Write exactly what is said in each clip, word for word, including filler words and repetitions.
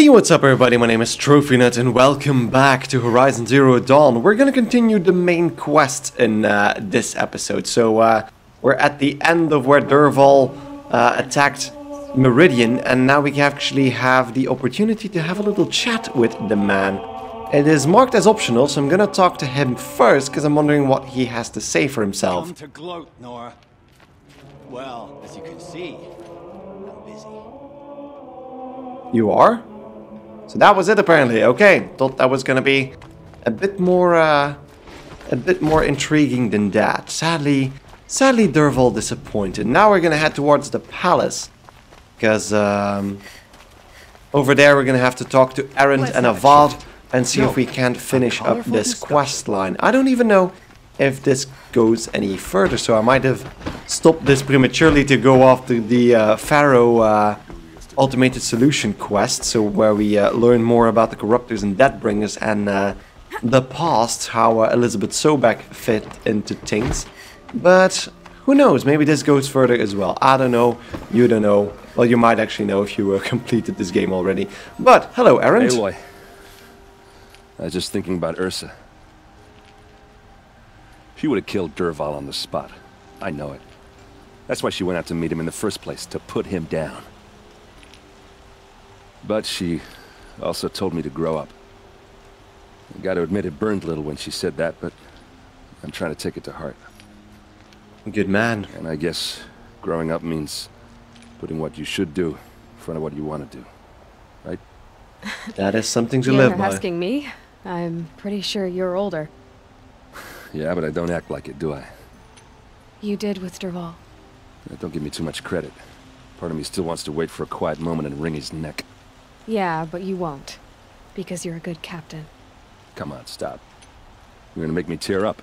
Hey, what's up everybody, my name is TrophyNut and welcome back to Horizon Zero Dawn. We're gonna continue the main quest in uh, this episode. So uh, we're at the end of where Dervahl uh, attacked Meridian, and now we actually have the opportunity to have a little chat with the man. It is marked as optional, so I'm gonna talk to him first because I'm wondering what he has to say for himself. Come to gloat, Nora. Well, as you can see, I'm busy. You are? So that was it apparently. Okay, thought that was gonna be a bit more, uh, a bit more intriguing than that. Sadly, sadly Dervahl disappointed. Now we're gonna head towards the palace, because um, over there we're gonna have to talk to Erend Let's and Avad and see no, if we can't finish up this discussion. quest line. I don't even know if this goes any further, so I might have stopped this prematurely to go off to the uh, Pharaoh. Uh, Automated Solution quest, so where we uh, learn more about the Corruptors and Deathbringers and uh, the past, how uh, Elisabet Sobeck fit into things. But who knows, maybe this goes further as well. I don't know, you don't know. Well, you might actually know if you uh, completed this game already. But, hello, Erend. Aloy. I was just thinking about Ursa. She would have killed Dervahl on the spot. I know it. That's why she went out to meet him in the first place, to put him down. But she also told me to grow up. I gotta admit it burned a little when she said that, but I'm trying to take it to heart. Good man. And I guess growing up means putting what you should do in front of what you want to do, right? That is something to yeah, live by. You're asking me? I'm pretty sure you're older. Yeah, but I don't act like it, do I? You did with Dervahl. Don't give me too much credit. Part of me still wants to wait for a quiet moment and wring his neck. Yeah, but you won't, because you're a good captain. Come on, stop. You're gonna make me tear up.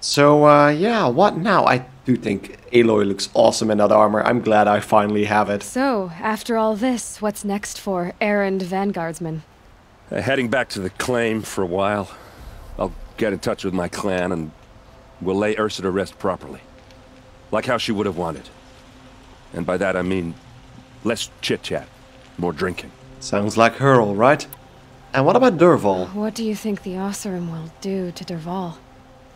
So, uh, yeah, what now? I do think Aloy looks awesome in that armor. I'm glad I finally have it. So, after all this, what's next for Erend Vanguardsman? Uh, heading back to the claim for a while. I'll get in touch with my clan and we'll lay Ursa to rest properly. Like how she would have wanted. And by that I mean less chit-chat. More drinking. Sounds like her, all right. And what about Dervahl? What do you think the Oseram will do to Dervahl?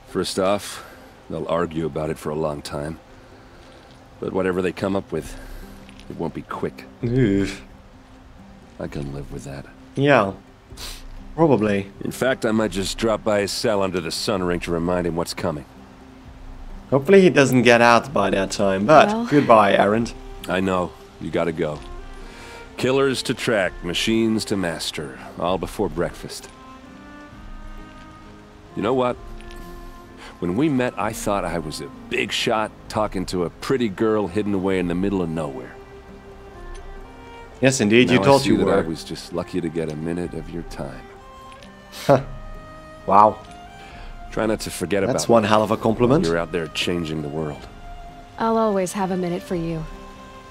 First off, they'll argue about it for a long time. But whatever they come up with, it won't be quick. Oof. I can live with that. Yeah, probably. In fact, I might just drop by his cell under the sun ring to remind him what's coming. Hopefully he doesn't get out by that time, but well, goodbye, Erend. I know, you gotta go. Killers to track, machines to master, all before breakfast. You know what? When we met, I thought I was a big shot talking to a pretty girl hidden away in the middle of nowhere. Yes, indeed, you told you were. I was just lucky to get a minute of your time. Huh. Wow. Try not to forget about it. That's one hell of a compliment. You're out there changing the world. I'll always have a minute for you.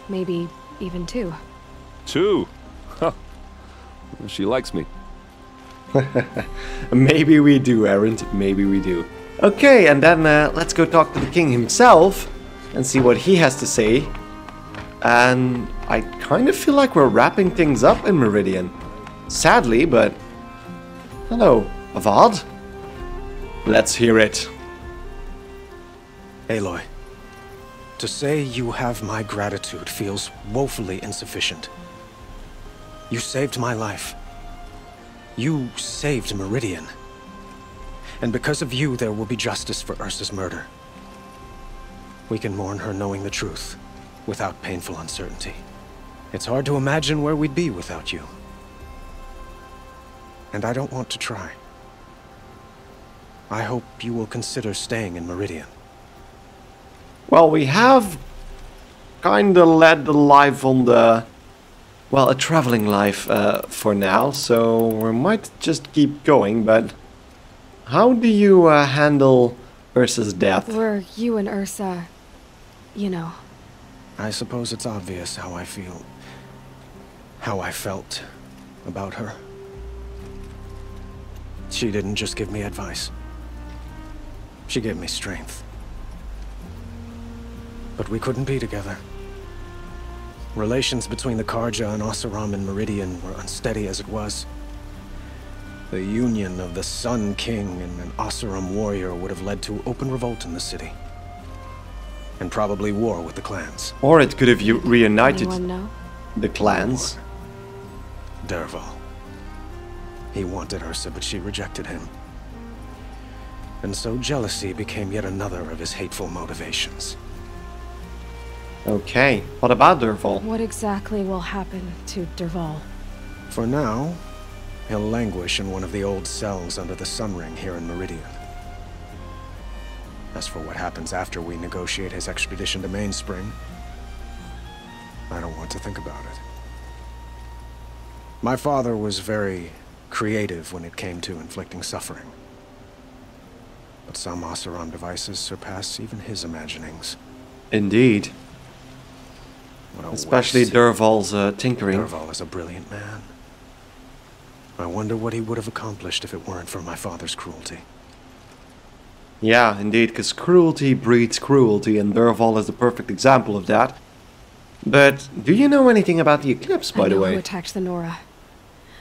Maybe even two. Too. Huh. She likes me. Maybe we do, Erend. Maybe we do. Okay, and then uh, let's go talk to the king himself and see what he has to say. And I kind of feel like we're wrapping things up in Meridian. Sadly, but... Hello, Avad. Let's hear it. Aloy, to say you have my gratitude feels woefully insufficient. You saved my life. You saved Meridian. And because of you, there will be justice for Ursa's murder. We can mourn her knowing the truth, without painful uncertainty. It's hard to imagine where we'd be without you. And I don't want to try. I hope you will consider staying in Meridian. Well, we have kinda led the life on the... Well, a traveling life uh, for now, so we might just keep going, but how do you uh, handle Ursa's death? Were you and Ursa, you know? I suppose it's obvious how I feel, how I felt about her. She didn't just give me advice. She gave me strength. But we couldn't be together. Relations between the Carja and Oseram and Meridian were unsteady as it was. The union of the Sun King and an Oseram warrior would have led to open revolt in the city. And probably war with the clans. Or it could have reunited the clans. Dervahl. He wanted Ursa, but she rejected him. And so jealousy became yet another of his hateful motivations. Okay, what about Dervahl? What exactly will happen to Dervahl? For now, he'll languish in one of the old cells under the Sunring here in Meridian. As for what happens after we negotiate his expedition to Mainspring, I don't want to think about it. My father was very creative when it came to inflicting suffering. But some Oseram devices surpass even his imaginings. Indeed. Especially Dervahl's uh, tinkering. Dervahl is a brilliant man. I wonder what he would have accomplished if it weren't for my father's cruelty. Yeah, indeed, because cruelty breeds cruelty, and Dervahl is the perfect example of that. But do you know anything about the Eclipse, by I know the way? Who attacked the Nora?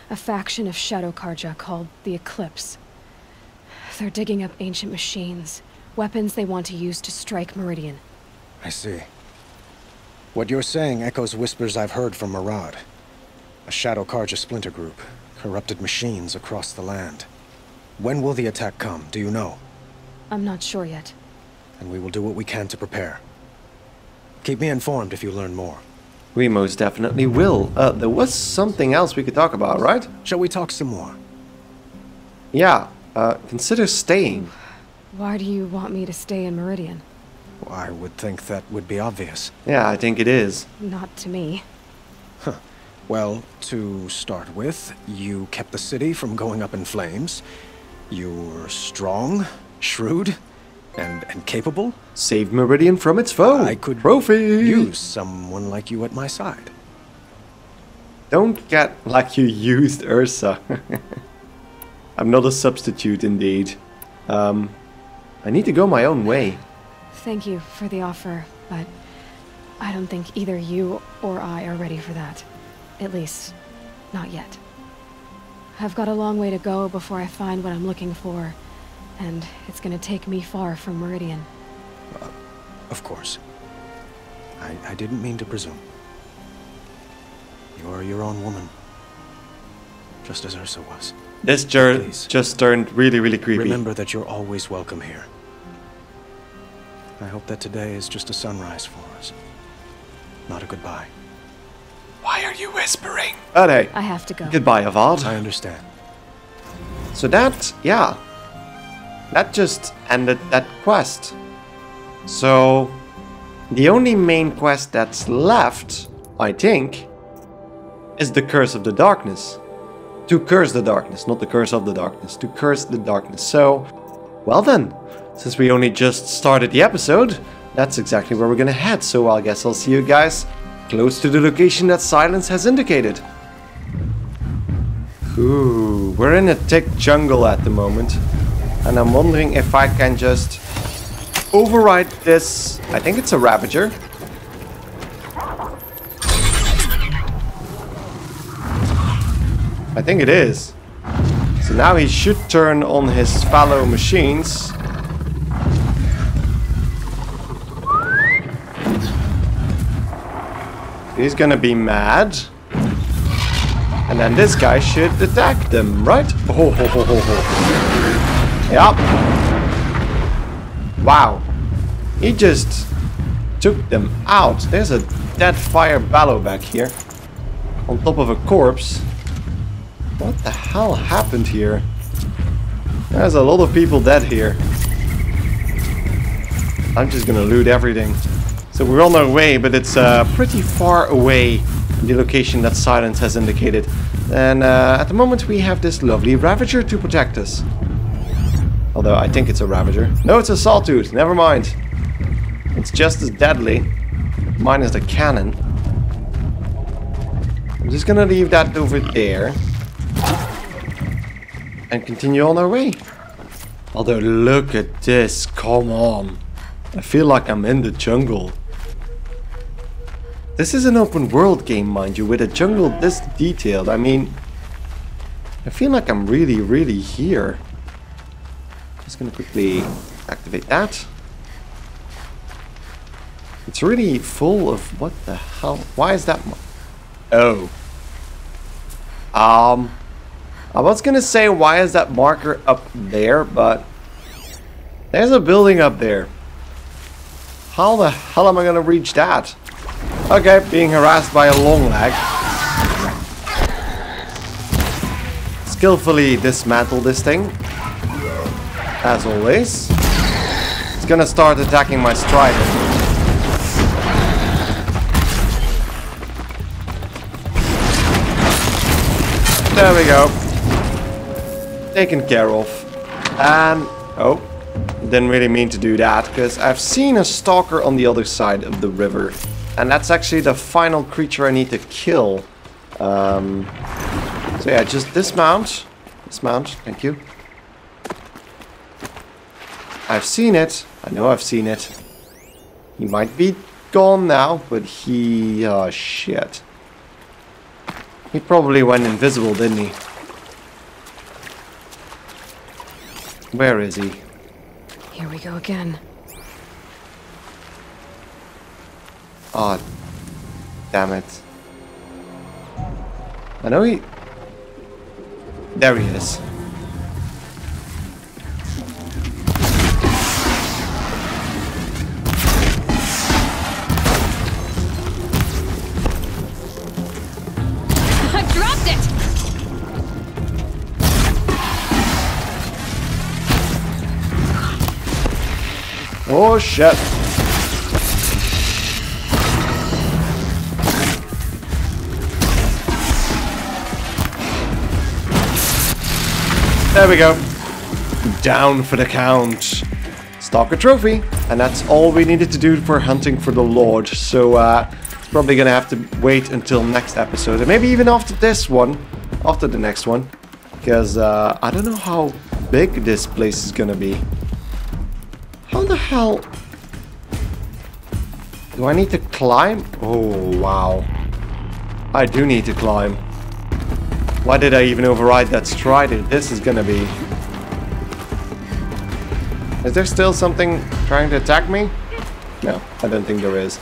A faction of Shadow Carja called the Eclipse. They're digging up ancient machines, weapons they want to use to strike Meridian. I see. What you're saying echoes whispers I've heard from Murad, a Shadow Carja splinter group, corrupted machines across the land. When will the attack come? Do you know? I'm not sure yet. And we will do what we can to prepare. Keep me informed if you learn more. We most definitely will. Uh, there was something else we could talk about, right? Shall we talk some more? Yeah, uh, consider staying. Why do you want me to stay in Meridian? Well, I would think that would be obvious. Yeah, I think it is. Not to me. Huh. Well, to start with, you kept the city from going up in flames. You were strong, shrewd, and, and capable. Saved Meridian from its foe. I could Trophy. use someone like you at my side. Don't get like you used Ursa. I'm not a substitute indeed. Um, I need to go my own way. Thank you for the offer, but I don't think either you or I are ready for that. At least, not yet. I've got a long way to go before I find what I'm looking for. And it's gonna take me far from Meridian. Uh, of course. I, I didn't mean to presume. You're your own woman. Just as Ursa was. This journey just turned really, really creepy. Remember that you're always welcome here. I hope that today is just a sunrise for us. Not a goodbye. Why are you whispering? Oh, hey. I have to go. Goodbye, Avad. I understand. So that, yeah. That just ended that quest. So, the only main quest that's left, I think, is the Curse of the Darkness. To curse the darkness, not the Curse of the Darkness, to curse the darkness. So, well then, since we only just started the episode, that's exactly where we're gonna head. So I guess I'll see you guys close to the location that Sylens has indicated. Ooh, we're in a thick jungle at the moment. And I'm wondering if I can just override this. I think it's a Ravager. I think it is. So now he should turn on his fallow machines. He's gonna be mad. And then this guy should attack them, right? Ho, ho, ho, ho, ho. Yep. Wow. He just took them out. There's a dead fire ballow back here. On top of a corpse. What the hell happened here? There's a lot of people dead here. I'm just gonna loot everything. So we're on our way, but it's uh, pretty far away. The location that Sylens has indicated. And uh, at the moment we have this lovely Ravager to protect us. Although I think it's a Ravager. No, it's a Sawtooth. Never mind. It's just as deadly. Mine is the cannon. I'm just gonna leave that over there. And continue on our way. Although look at this. Come on. I feel like I'm in the jungle. This is an open world game, mind you, with a jungle this detailed. I mean, I feel like I'm really, really here. I'm just gonna quickly activate that. It's really full of what the hell? Why is that? Oh. Um, I was gonna say, why is that marker up there? But there's a building up there. How the hell am I gonna reach that? Okay, being harassed by a long leg. Skillfully dismantle this thing, as always. It's gonna start attacking my Strider. There we go. Taken care of. And, oh, didn't really mean to do that, because I've seen a Stalker on the other side of the river. And that's actually the final creature I need to kill. Um, so yeah, just dismount. Dismount, thank you. I've seen it. I know I've seen it. He might be gone now, but he... Oh, shit. He probably went invisible, didn't he? Where is he? Here we go again. Oh, damn it. I know he... There he is. I've dropped it! Oh, shit. There we go. Down for the count. Stalker trophy. And that's all we needed to do for hunting for the Lord. So uh, it's probably going to have to wait until next episode. And maybe even after this one. After the next one. Because uh, I don't know how big this place is going to be. How the hell... Do I need to climb? Oh, wow. I do need to climb. Why did I even override that Strider? This is gonna be... Is there still something trying to attack me? No, I don't think there is.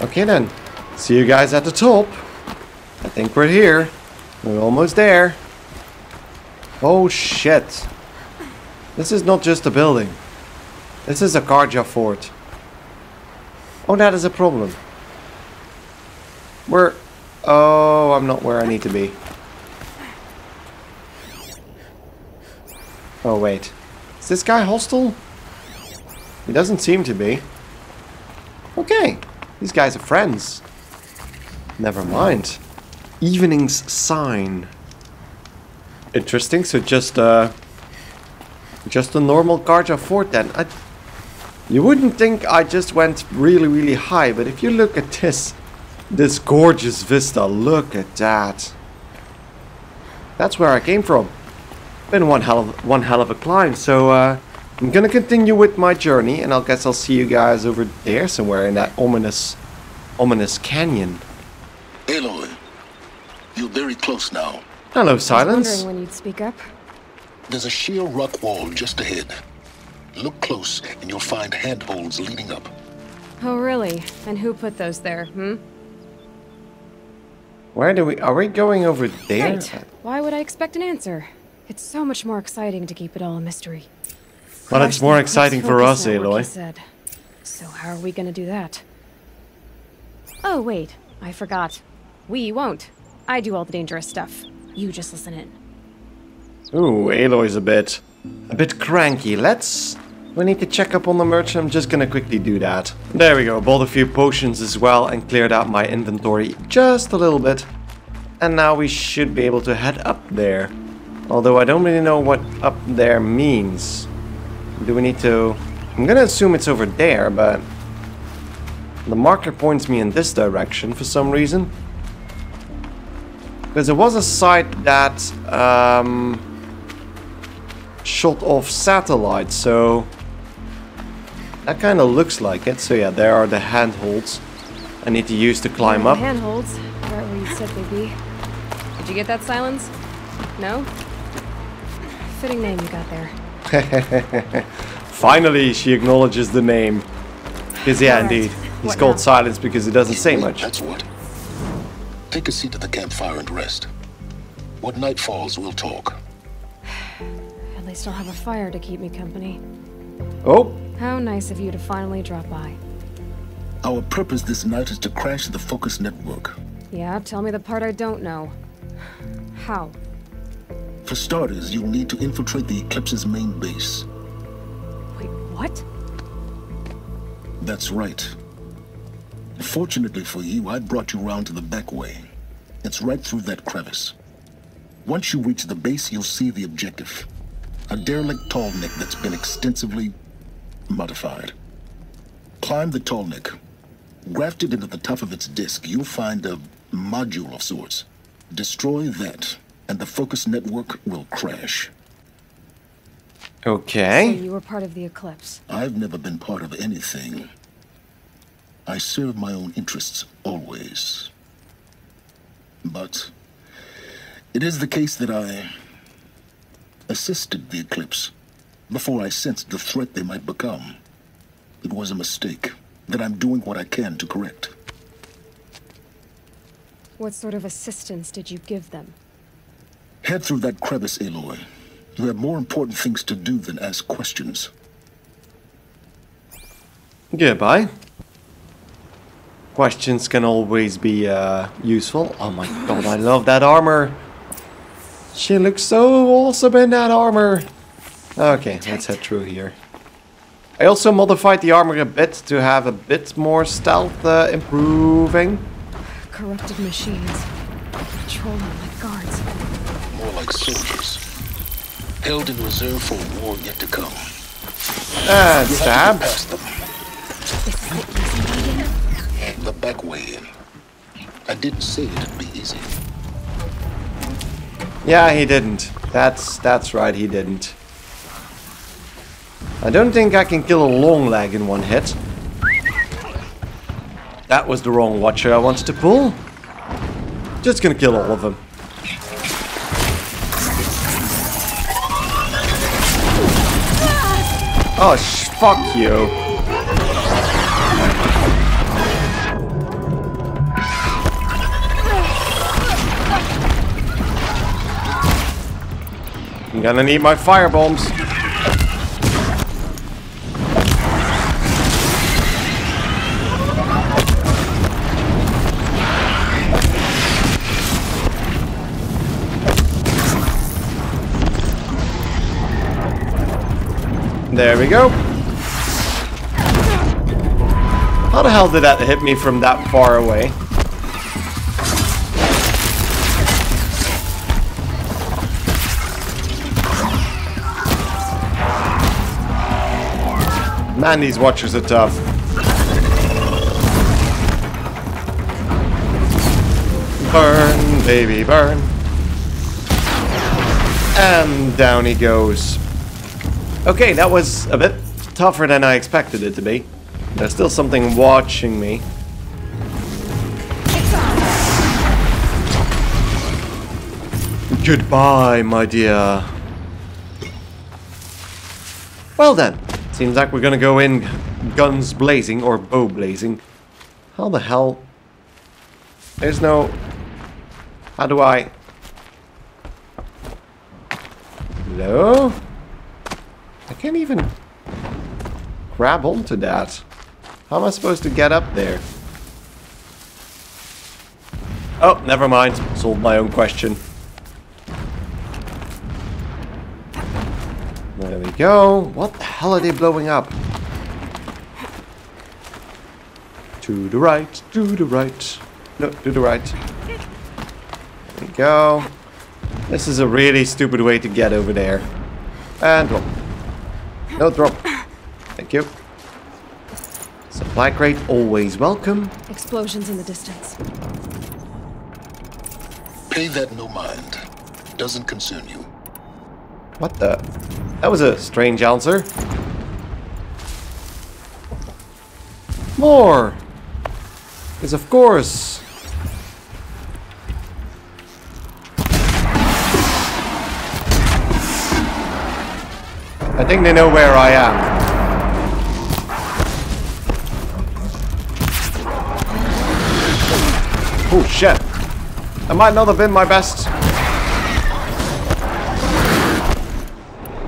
Okay then. See you guys at the top. I think we're here. We're almost there. Oh shit. This is not just a building. This is a Carja fort. Oh, that is a problem. We're... Oh, I'm not where I need to be. Oh, wait. Is this guy hostile? He doesn't seem to be. Okay. These guys are friends. Never mind. Evening's sign. Interesting. So just, uh... Just a normal Carja fort, then. I, you wouldn't think I just went really, really high. But if you look at this... This gorgeous vista. Look at that. That's where I came from. Been one hell of one hell of a climb, so uh, I'm gonna continue with my journey, and I guess I'll see you guys over there somewhere in that ominous, ominous canyon. Aloy, you're very close now. Hello, Sylens. I was wondering when you'd speak up. There's a sheer rock wall just ahead. Look close, and you'll find handholds leading up. Oh, really? And who put those there? Hmm. Where do we? Are we going over there? Right. Why would I expect an answer? It's so much more exciting to keep it all a mystery. But well, it's more exciting for us, Aloy. Said. So how are we gonna do that? Oh wait, I forgot. We won't. I do all the dangerous stuff. You just listen in. Ooh, Aloy's a bit... A bit cranky. Let's... We need to check up on the merchant. I'm just gonna quickly do that. There we go. Bought a few potions as well and cleared out my inventory just a little bit. And now we should be able to head up there. Although I don't really know what up there means. Do we need to... I'm gonna assume it's over there, but... The marker points me in this direction for some reason. Because there was a site that... Um, shot off satellites, so... That kind of looks like it. So yeah, there are the handholds. I need to use to climb up. Handholds, right where you said they'd be. Did you get that, Sylens? No? Fitting name you got there. Finally, she acknowledges the name. Because, yeah, right. Indeed. He's what called now? Sylens because he doesn't say much. That's what. Take a seat at the campfire and rest. When night falls, we'll talk. At least I'll have a fire to keep me company. Oh. How nice of you to finally drop by. Our purpose this night is to crash the Focus Network. Yeah, tell me the part I don't know. How? For starters, you'll need to infiltrate the Eclipse's main base. Wait, what? That's right. Fortunately for you, I brought you round to the back way. It's right through that crevice. Once you reach the base, you'll see the objective. A derelict Tall Neck that's been extensively modified. Climb the Tall Neck. Grafted into the top of its disk, you'll find a module of sorts. Destroy that, and the Focus Network will crash. Okay. So you were part of the Eclipse. I've never been part of anything. I serve my own interests, always. But it is the case that I assisted the Eclipse before I sensed the threat they might become. It was a mistake that I'm doing what I can to correct. What sort of assistance did you give them? Head through that crevice, Aloy. You have more important things to do than ask questions. Goodbye. Questions can always be uh, useful. Oh my god, I love that armor. She looks so awesome in that armor. Okay, let's head through here. I also modified the armor a bit to have a bit more stealth uh, improving. Corrupted machines. Patrolling like guards. More like soldiers. Held in reserve for war yet to come. And stab. The back way in. I didn't say it'd be easy. Yeah, he didn't. That's that's right, he didn't. I don't think I can kill a long leg in one hit. That was the wrong watcher I wanted to pull. Just gonna kill all of them. Oh, sh fuck you. I'm gonna need my fire bombs. There we go. How the hell did that hit me from that far away? Man, these watchers are tough. Burn, baby, burn. And down he goes. Okay, that was a bit tougher than I expected it to be. There's still something watching me. Goodbye, my dear. Well then. Seems like we're gonna go in guns blazing or bow blazing. How the hell? There's no. How do I? Hello? I can't even grab onto that. How am I supposed to get up there? Oh, never mind. Solved my own question. There we go. What the hell are they blowing up? To the right, to the right. No, to the right. There we go. This is a really stupid way to get over there. And drop. No drop. Thank you. Supply crate always welcome. Explosions in the distance. Pay that no mind. Doesn't concern you. What the? That was a strange answer. More! Because of course. I think they know where I am. Oh shit! That might not have been my best.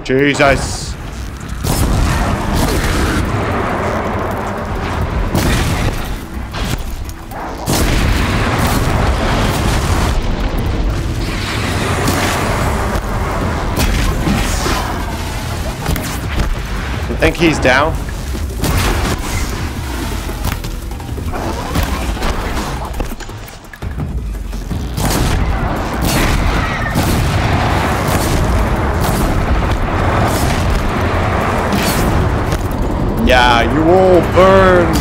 Jesus! I think he's down. Yeah, you all burn!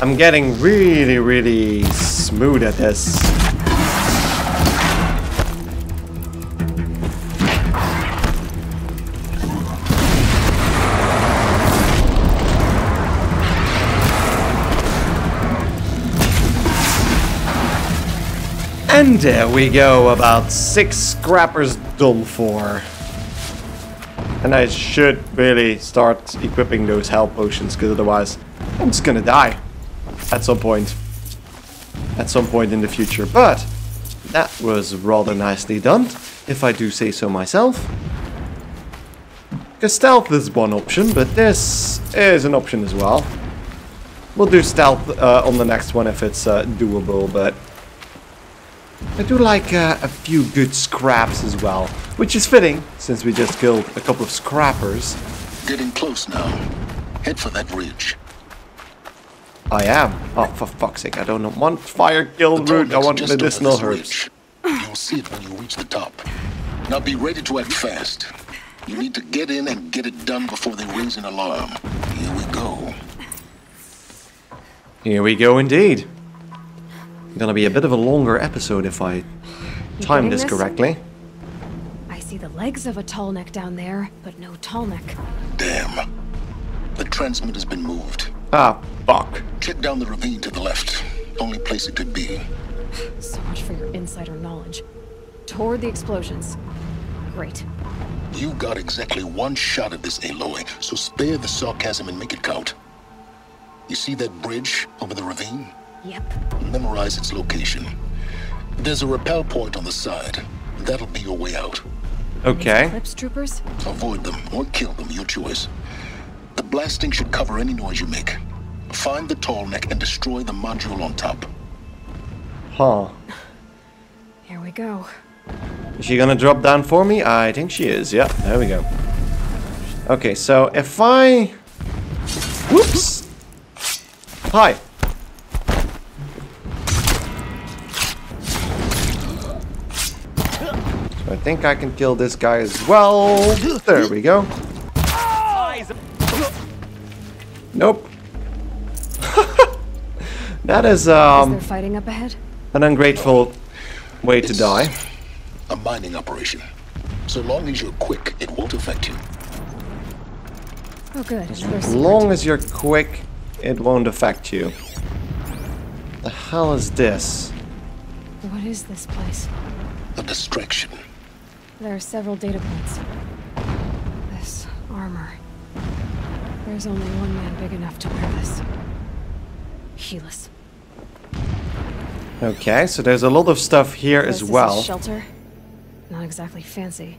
I'm getting really, really smooth at this. And there we go, about six scrappers done for. And I should really start equipping those health potions, because otherwise I'm just gonna die. At some point. At some point in the future. But that was rather nicely done, if I do say so myself. Because stealth is one option, but this is an option as well. We'll do stealth uh, on the next one if it's uh, doable, but... I do like uh, a few good scraps as well, which is fitting since we just killed a couple of scrappers. Getting close now. Head for that ridge. I am. Oh, for fuck's sake! I don't want fire kill route. I want medicinal herbs. You'll see it when you reach the top. Now be ready to act fast. You need to get in and get it done before they rings an alarm. Here we go. Here we go, indeed. Gonna be a bit of a longer episode if I time this correctly. I see the legs of a tall neck down there, but no tall neck. Damn. The transmitter's been moved. Ah, fuck. Check down the ravine to the left. Only place it could be. So much for your insider knowledge. Toward the explosions. Great. You got exactly one shot at this, Aloy, so spare the sarcasm and make it count. You see that bridge over the ravine? Yep. Memorize its location. There's a rappel point on the side. That'll be your way out. Okay. Eclipse troopers? Avoid them or kill them, your choice. The blasting should cover any noise you make. Find the tall neck and destroy the module on top. Huh. Here we go. Is she gonna drop down for me? I think she is. Yep, there we go. Okay, so if I... Whoops! Hi. I think I can kill this guy as well. There we go. Nope. That is um. Is there fighting up ahead? An ungrateful way to die. A mining operation. So long as you're quick, it won't affect you. Oh, good. As long as you're quick, it won't affect you. The hell is this? What is this place? A distraction. There are several data points. This armor. There's only one man big enough to wear this. Helis. Okay, so there's a lot of stuff here as well. Shelter. Not exactly fancy.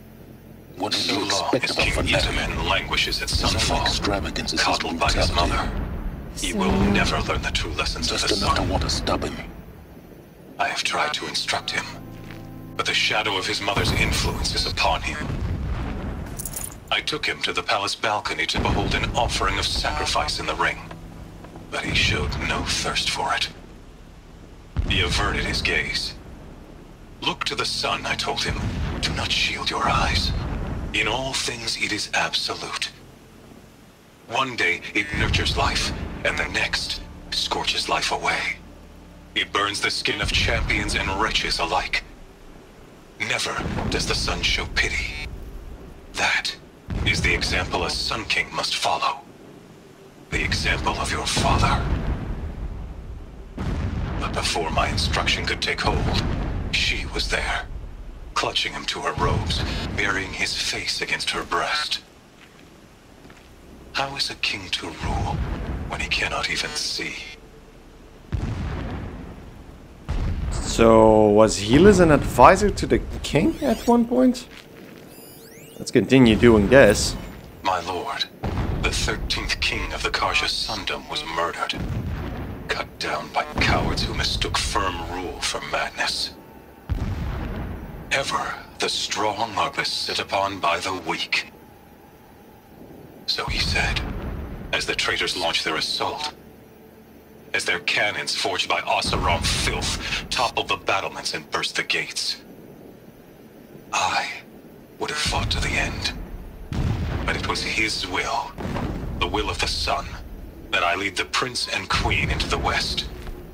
What do you expect from that? The man languishes at Sunfall, extravagance is coddled by his mother. He will never learn the true lessons of his son. I want to stop him. I have tried to instruct him. But the shadow of his mother's influence is upon him. I took him to the palace balcony to behold an offering of sacrifice in the ring, but he showed no thirst for it. He averted his gaze. Look to the sun, I told him. Do not shield your eyes. In all things it is absolute. One day it nurtures life, and the next scorches life away. He burns the skin of champions and wretches alike. Never does the sun show pity. That is the example a Sun King must follow. The example of your father. But before my instruction could take hold, she was there, clutching him to her robes, burying his face against her breast. How is a king to rule when he cannot even see? So, was Helis an advisor to the king at one point? Let's continue doing this. My lord, the thirteenth king of the Carja Sundom was murdered. Cut down by cowards who mistook firm rule for madness. Ever the strong are beset upon by the weak. So he said, as the traitors launched their assault, as their cannons forged by Oseram filth toppled the battlements and burst the gates. I would have fought to the end, but it was his will, the will of the sun, that I lead the prince and queen into the west,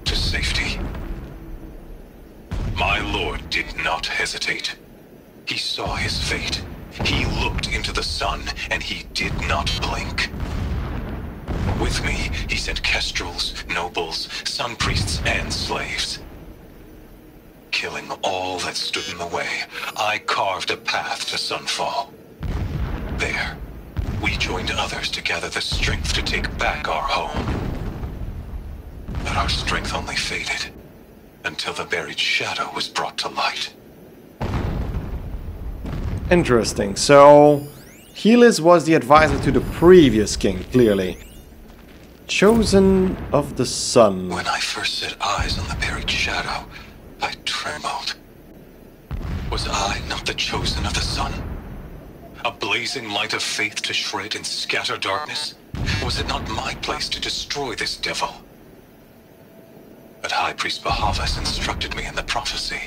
to safety. My lord did not hesitate. He saw his fate. He looked into the sun, and he did not blink. With me, he sent kestrels, nobles, sun priests, and slaves. Killing all that stood in the way, I carved a path to Sunfall. There, we joined others to gather the strength to take back our home. But our strength only faded until the buried shadow was brought to light. Interesting. So, Helis was the advisor to the previous king, clearly. Chosen of the Sun. When I first set eyes on the buried shadow, I trembled. Was I not the chosen of the Sun? A blazing light of faith to shred and scatter darkness? Was it not my place to destroy this devil? But High Priest Bahavas instructed me in the prophecy,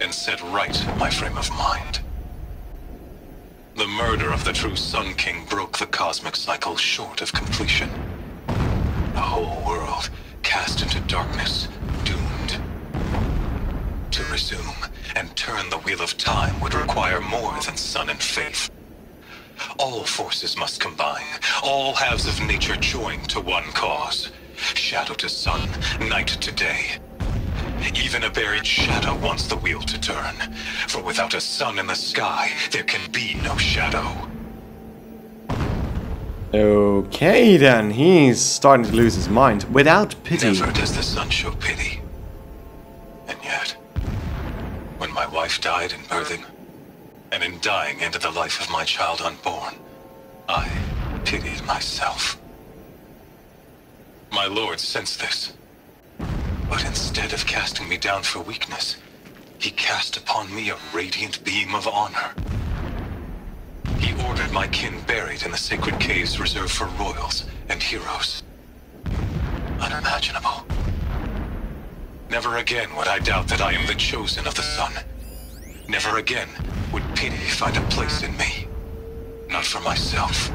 and set right my frame of mind. The murder of the true Sun King broke the cosmic cycle short of completion. The whole world cast into darkness, doomed. To resume and turn the wheel of time would require more than sun and faith. All forces must combine, all halves of nature join to one cause. Shadow to sun, night to day. Even a buried shadow wants the wheel to turn, for without a sun in the sky, there can be no shadow. Okay then, he's starting to lose his mind. Without pity. Never does the sun show pity. And yet, when my wife died in birthing, and in dying ended the life of my child unborn, I pitied myself. My lord sensed this. But instead of casting me down for weakness, he cast upon me a radiant beam of honor. He ordered my kin buried in the sacred caves reserved for royals and heroes. Unimaginable. Never again would I doubt that I am the chosen of the sun. Never again would pity find a place in me. Not for myself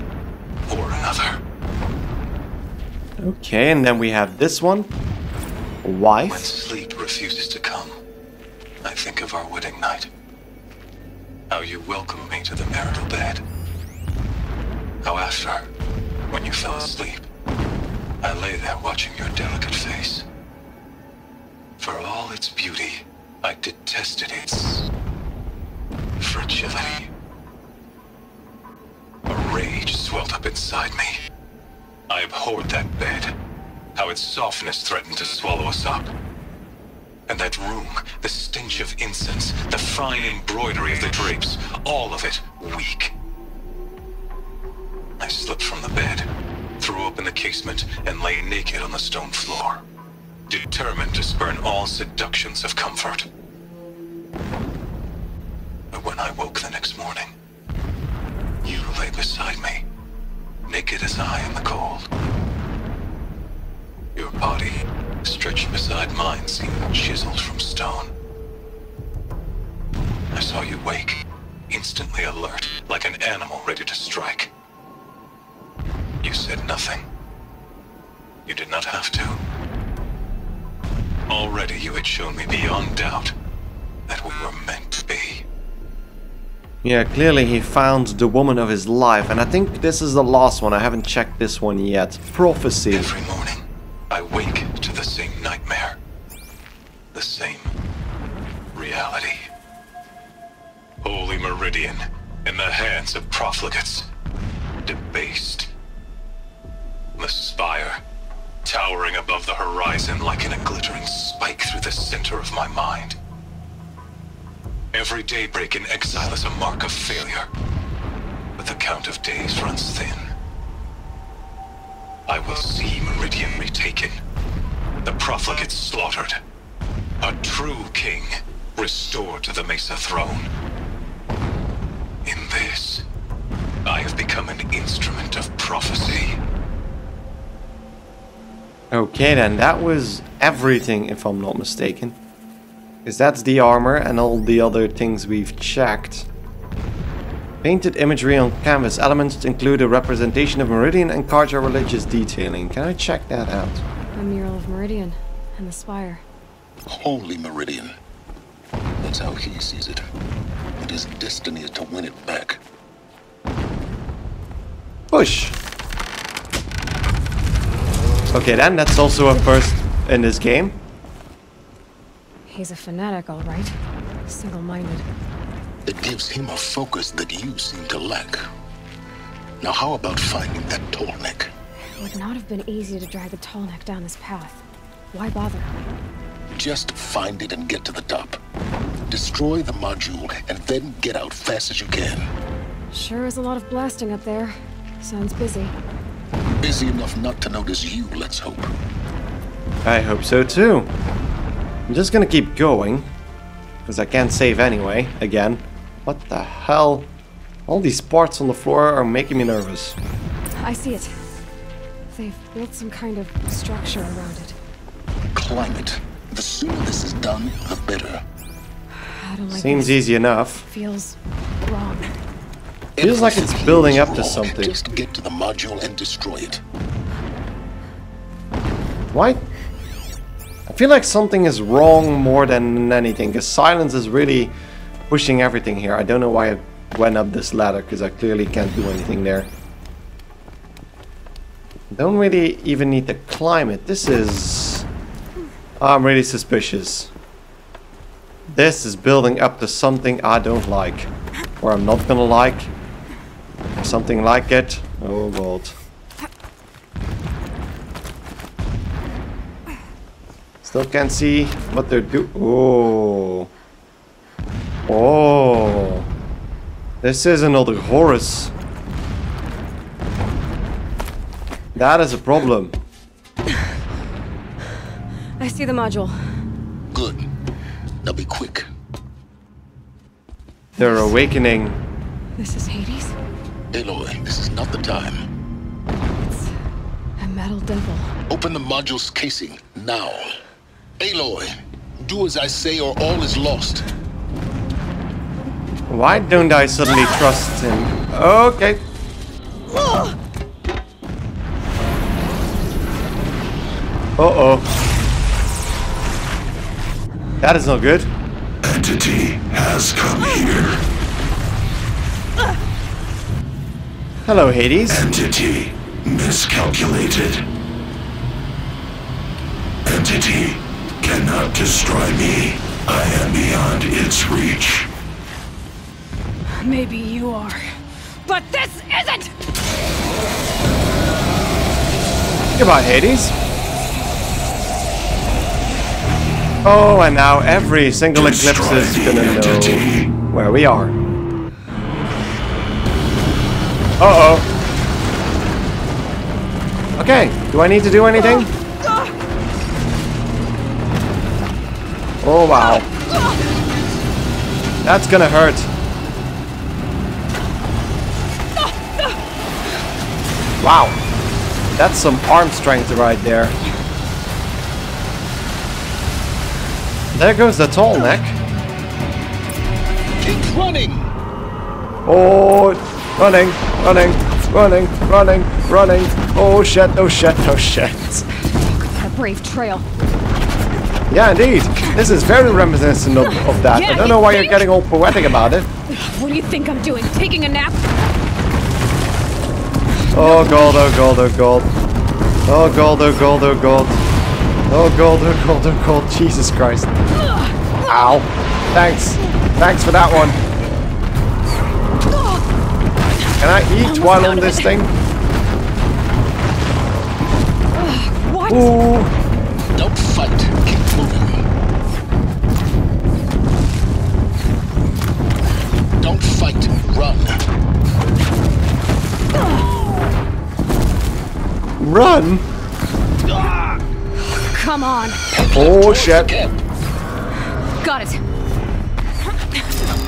or another. Okay, and then we have this one. Wife. When sleep refuses to come, I think of our wedding night. How you welcomed me to the marital bed. How after, when you fell asleep, I lay there watching your delicate face. For all its beauty, I detested its fragility. A rage swelled up inside me. I abhorred that bed. How its softness threatened to swallow us up. And that room, the stench of incense, the fine embroidery of the drapes, all of it weak. I slipped from the bed, threw open the casement, and lay naked on the stone floor, determined to spurn all seductions of comfort. But when I woke the next morning, you lay beside me, naked as I in the cold. Your body, stretched beside mine, seemed chiseled from stone. I saw you wake, instantly alert, like an animal ready to strike. You said nothing. You did not have to. Already you had shown me beyond doubt that we were meant to be. Yeah, clearly he found the woman of his life, and I think this is the last one. I haven't checked this one yet. Prophecy. Every morning, I wake to the same nightmare. The same reality. Holy Meridian in the hands of profligates. Debased. The spire, towering above the horizon like in a glittering spike through the center of my mind. Every daybreak in exile is a mark of failure, but the count of days runs thin. I will see Meridian retaken, the profligates slaughtered, a true king restored to the Mesa throne. In this, I have become an instrument of prophecy. Okay then, that was everything if I'm not mistaken. Because that's the armor and all the other things we've checked. Painted imagery on canvas. Elements include a representation of Meridian and Carja religious detailing. Can I check that out? A mural of Meridian and the spire. Holy Meridian. That's how he sees it. And his destiny is to win it back. Push! Okay then, that's also a first in this game. He's a fanatic, all right. Single-minded. It gives him a focus that you seem to lack. Now how about finding that Tall Neck? It would not have been easy to drag the Tall Neck down this path. Why bother? Just find it and get to the top. Destroy the module and then get out fast as you can. Sure is a lot of blasting up there. Sounds busy. Busy enough not to notice you, let's hope. I hope so too. I'm just gonna keep going, because I can't save anyway, again. What the hell? All these parts on the floor are making me nervous. I see it. They've built some kind of structure around it. Climb it. The sooner this is done, the better. I don't like Seems this. Easy enough. Feels wrong. Feels like it's building up to something. Just get to the module and destroy it. Why? I feel like something is wrong more than anything, because Sylens is really pushing everything here. I don't know why I went up this ladder, because I clearly can't do anything there. Don't really even need to climb it. This is... I'm really suspicious. This is building up to something I don't like. Or I'm not gonna like. Something like it. Oh god. Still can't see what they're do- Oh. Oh. This is another Horus. That is a problem. I see the module. Good. Now be quick. They're awakening. This is Hades? Aloy, this is not the time. It's a metal devil. Open the module's casing now. Aloy, do as I say or all is lost. Why don't I suddenly trust him? Okay. Uh-oh. That is not good. Entity has come here. Hello, Hades. Entity miscalculated. Entity cannot destroy me. I am beyond its reach. Maybe you are, but this isn't! Goodbye, Hades. Oh, and now every single destroy Eclipse is gonna entity. Know where we are. Uh-oh. Okay, do I need to do anything? Oh. Oh wow. That's gonna hurt. Wow. That's some arm strength right there. There goes the Tall Neck. Keep running. Oh, running, running, running, running, running. Oh shit, oh shit, oh shit. Look at that brave trail. Yeah, indeed. This is very reminiscent of, of that. Yeah, I don't know you why think? You're getting all poetic about it. What do you think I'm doing? Taking a nap? Oh god, oh god, oh god. Oh god, oh god, oh god. Oh god, oh god, oh god. Jesus Christ. Ow. Thanks. Thanks for that one. Can I eat while on this thing? Uh, what? Ooh. Don't fight. Keep moving. Don't fight. Run. Uh. Run? Uh. Come on. Oh, shit. Got it.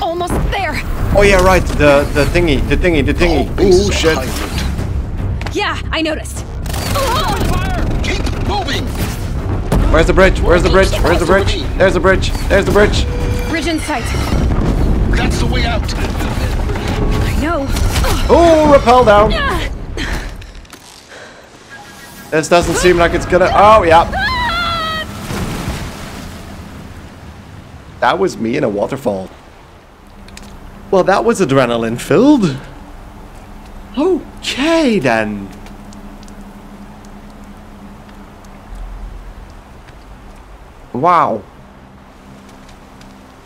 Almost there. Oh yeah, right. The the thingy, the thingy, the thingy. Oh shit! Yeah, I noticed. Fire! Keep moving. Where's the bridge? Where's the bridge? Where's the bridge? There's the bridge. There's the bridge. Bridge in sight. That's the way out. I know. Oh, rappel down. This doesn't seem like it's gonna. Oh yeah. That was me in a waterfall. Well, that was adrenaline filled. Okay, then. Wow.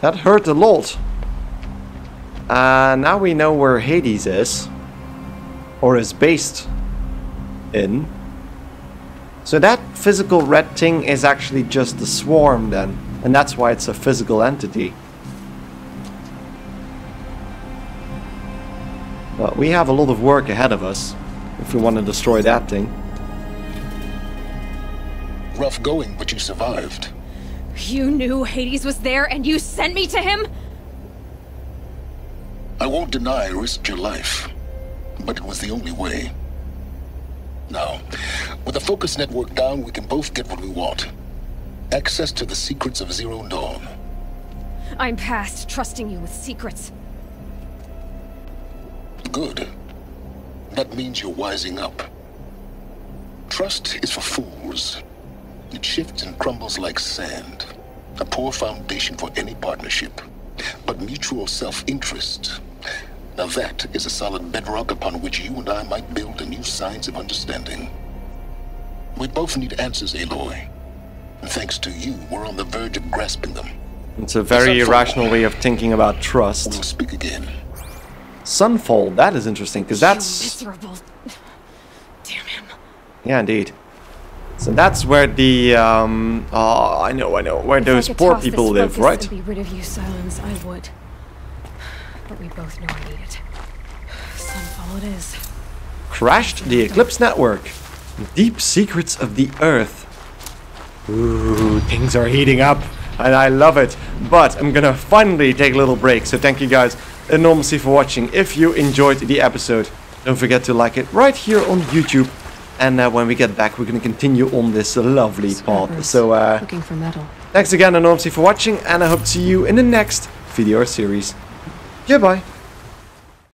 That hurt a lot. Uh, now we know where Hades is. Or is based in. So that physical red thing is actually just the swarm, then. And that's why it's a physical entity. But we have a lot of work ahead of us if we want to destroy that thing. Rough going, but you survived. You knew Hades was there and you sent me to him? I won't deny I risked your life, but it was the only way. Now, with the Focus Network down, we can both get what we want. Access to the secrets of Zero Dawn. I'm past trusting you with secrets. Good. That means you're wising up. Trust is for fools. It shifts and crumbles like sand. A poor foundation for any partnership. But mutual self-interest. Now that is a solid bedrock upon which you and I might build a new science of understanding. We both need answers, Aloy. And thanks to you, we're on the verge of grasping them. It's a very irrational way of thinking about trust. We'll speak again. Sunfall, that is interesting, because that's... miserable. Damn him. Yeah, indeed. So that's where the, um... Oh, I know, I know, where if those poor people live, right? If I could toss this focus and be rid of you, Sylens, I would. But we both know I need it. Sunfall it is. Crashed the Eclipse Network. Deep secrets of the Earth. Ooh, things are heating up, and I love it. But I'm gonna finally take a little break, so thank you guys enormously for watching. If you enjoyed the episode, don't forget to like it right here on YouTube, and uh, when we get back we're going to continue on this lovely path. So uh looking for metal. Thanks again enormously for watching, and I hope to see you in the next video or series. Goodbye.